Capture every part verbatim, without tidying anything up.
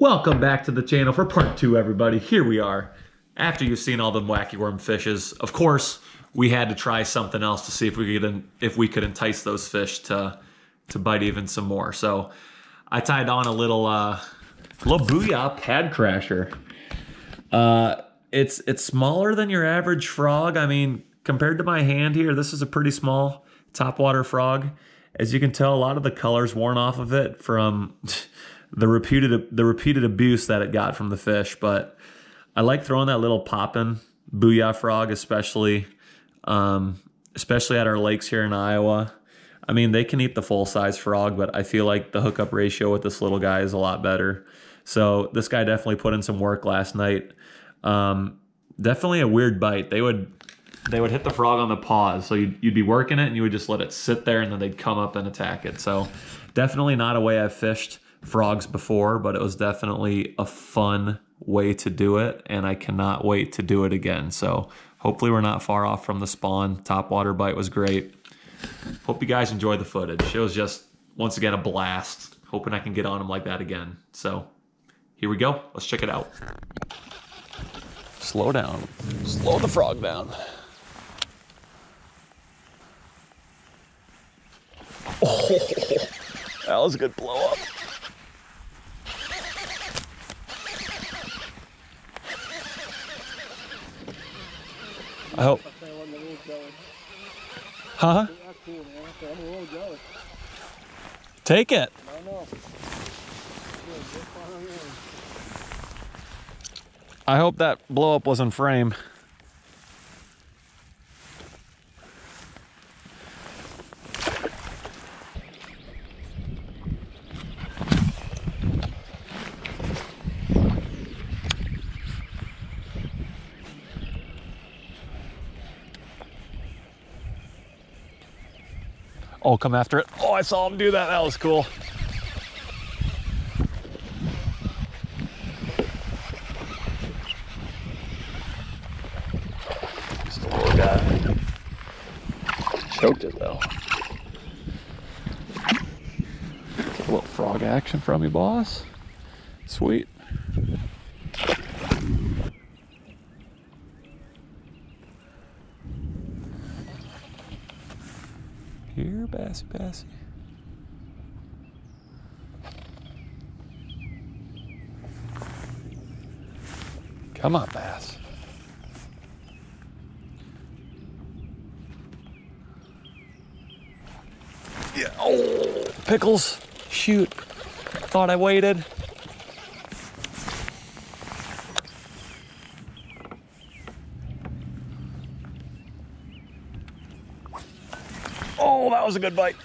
Welcome back to the channel for part two, everybody. Here we are. After you've seen all the wacky worm fishes, of course, we had to try something else to see if we could if we could entice those fish to to bite even some more. So I tied on a little uh, little Booyah Pad Crasher. Uh, it's it's smaller than your average frog. I mean, compared to my hand here, this is a pretty small topwater frog. As you can tell, a lot of the color's worn off of it from the repeated the repeated abuse that it got from the fish, but I like throwing that little poppin' Booyah frog, especially um, especially at our lakes here in Iowa. I mean, they can eat the full-size frog, but I feel like the hookup ratio with this little guy is a lot better. So this guy definitely put in some work last night. Um, definitely a weird bite. They would they would hit the frog on the paws, so you'd, you'd be working it and you would just let it sit there, and then they'd come up and attack it. So definitely not a way I've fished frogs before, but it was definitely a fun way to do it, and I cannot wait to do it again. So hopefully we're not far off from the spawn. Topwater bite was great. Hope you guys enjoy the footage. It was just, once again, a blast. Hoping I can get on them like that again. So here we go. Let's check it out. Slow down. Slow the frog down. Oh, that was a good blow up. I hope. Huh? Take it. I hope that blow up was in frame. Oh, come after it. Oh, I saw him do that. That was cool. Just a little guy. Choked it, though. Get a little frog action from you, boss. Sweet. Here, bassy, bassy. Come on, bass. Yeah. Oh, pickles. Shoot. Thought I waited. Oh, that was a good bite.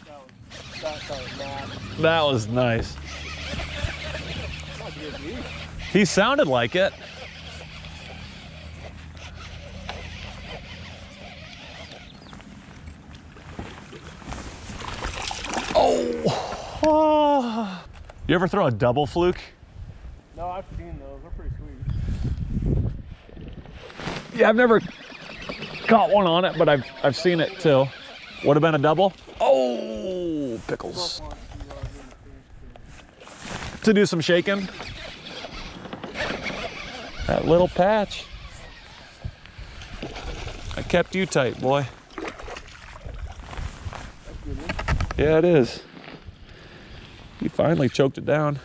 That was nice. He sounded like it. Oh. Oh. You ever throw a double fluke? No, I've seen those. They're pretty sweet. Yeah, I've never caught one on it, but I've I've seen it too. Would have been a double. Oh, pickles. To do some shaking. That little patch. I kept you tight, boy. Yeah, it is. You finally choked it down.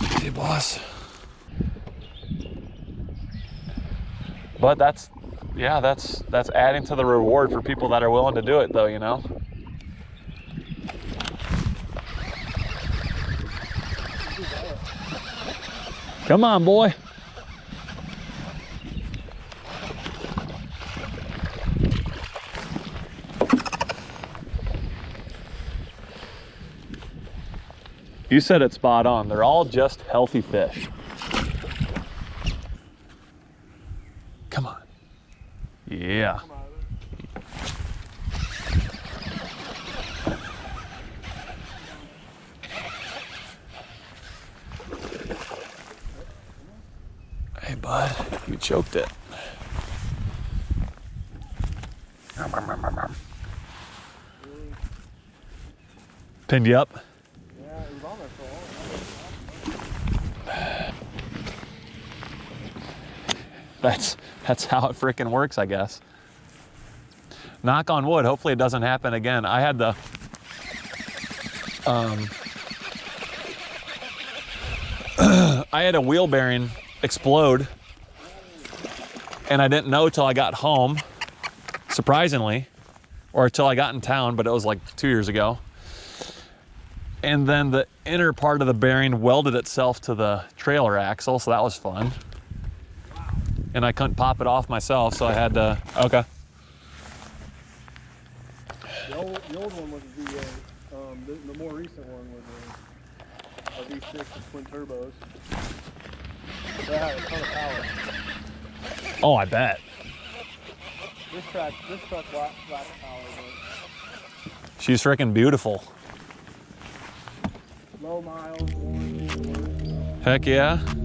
Hey, boss. But that's... yeah, that's that's adding to the reward for people that are willing to do it, though, you know. Come on, boy. You said it spot on. They're all just healthy fish. Come on. Yeah. Hey, bud, you choked it. Pinned you up? Yeah, it was on there for a while. that's that's how it freaking works, I guess. Knock on wood, hopefully it doesn't happen again. I had the um I had a wheel bearing explode, and I didn't know till I got home, surprisingly, or till I got in town, but it was like two years ago. And then the inner part of the bearing welded itself to the trailer axle, so that was fun. And I couldn't pop it off myself, so I had to, okay. The old, the old one was a V eight. Um, the, the more recent one was a, a V six with twin turbos. That had a ton of power. Oh, I bet. This truck, this truck lacks power. But... she's freaking beautiful. Low miles. Heck yeah.